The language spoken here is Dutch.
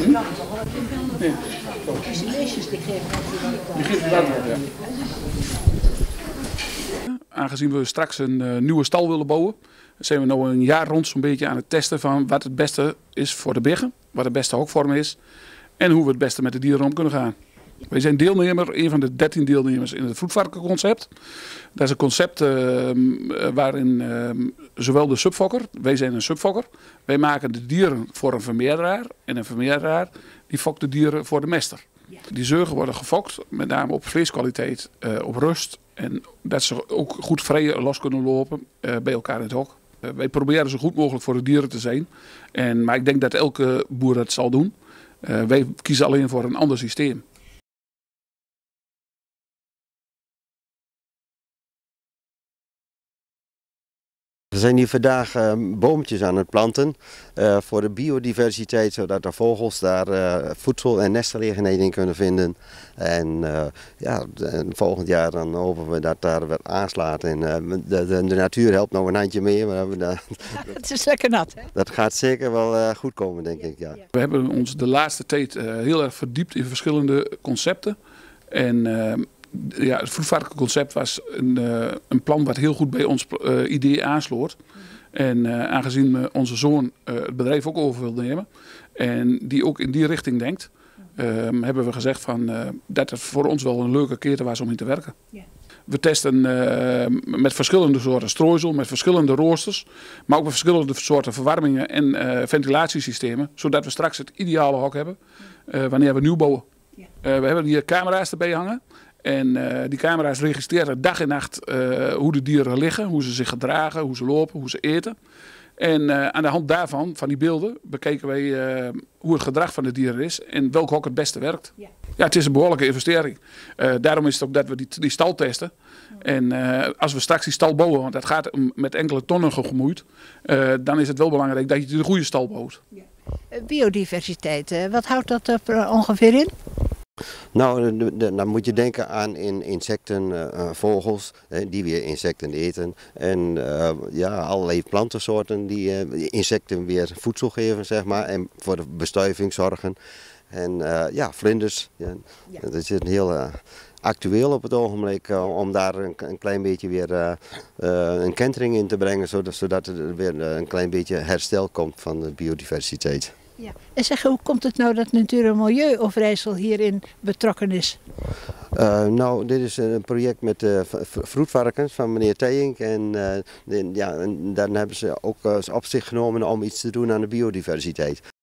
Ja. Nee. Dus die meisjes die geven water. Ja. Aangezien we straks een nieuwe stal willen bouwen, zijn we nu een jaar rond zo'n beetje aan het testen van wat het beste is voor de biggen, wat de beste hokvorm is en hoe we het beste met de dieren om kunnen gaan. Wij zijn deelnemer, een van de 13 deelnemers in het Wroetvarkenconcept. Dat is een concept waarin zowel de subfokker, wij zijn een subfokker, wij maken de dieren voor een vermeerderaar en een vermeerderaar die fokt de dieren voor de mester. Die zeugen worden gefokt, met name op vleeskwaliteit, op rust en dat ze ook goed vrij los kunnen lopen bij elkaar in het hok. Wij proberen zo goed mogelijk voor de dieren te zijn, maar ik denk dat elke boer dat zal doen. Wij kiezen alleen voor een ander systeem. We zijn hier vandaag boompjes aan het planten voor de biodiversiteit, zodat de vogels daar voedsel en nestgelegenheden in kunnen vinden. En volgend jaar dan hopen we dat daar wat aanslaat. En de natuur helpt nog een handje mee. Maar het is lekker nat, hè? Dat gaat zeker wel goed komen, denk ik. Ja. We hebben ons de laatste tijd heel erg verdiept in verschillende concepten. En, ja, het Wroetvarkenconcept was een plan wat heel goed bij ons idee aansloot. En aangezien onze zoon het bedrijf ook over wil nemen en die ook in die richting denkt, hebben we gezegd van, dat het voor ons wel een leuke keer was om in te werken. Ja. We testen met verschillende soorten strooisel, met verschillende roosters, maar ook met verschillende soorten verwarmingen en ventilatiesystemen, zodat we straks het ideale hok hebben wanneer we nieuw bouwen. Ja. We hebben hier camera's erbij hangen. En die camera's registreren dag en nacht hoe de dieren liggen, hoe ze zich gedragen, hoe ze lopen, hoe ze eten. En aan de hand daarvan, van die beelden, bekijken wij hoe het gedrag van de dieren is en welk hok het beste werkt. Ja, het is een behoorlijke investering. Daarom is het ook dat we die stal testen. En als we straks die stal bouwen, want dat gaat met enkele tonnen gemoeid, dan is het wel belangrijk dat je de goede stal bouwt. Ja. Biodiversiteit, wat houdt dat er ongeveer in? Nou, dan moet je denken aan insecten, vogels die weer insecten eten en allerlei plantensoorten die insecten weer voedsel geven, zeg maar, en voor de bestuiving zorgen. En vlinders, dat is heel actueel op het ogenblik om daar een klein beetje weer een kentering in te brengen, zodat er weer een klein beetje herstel komt van de biodiversiteit. Ja. En zeg, hoe komt het nou dat Natuur en Milieu Overijssel hierin betrokken is? Dit is een project met vroedvarkens van meneer Tijink. En dan hebben ze ook op zich genomen om iets te doen aan de biodiversiteit.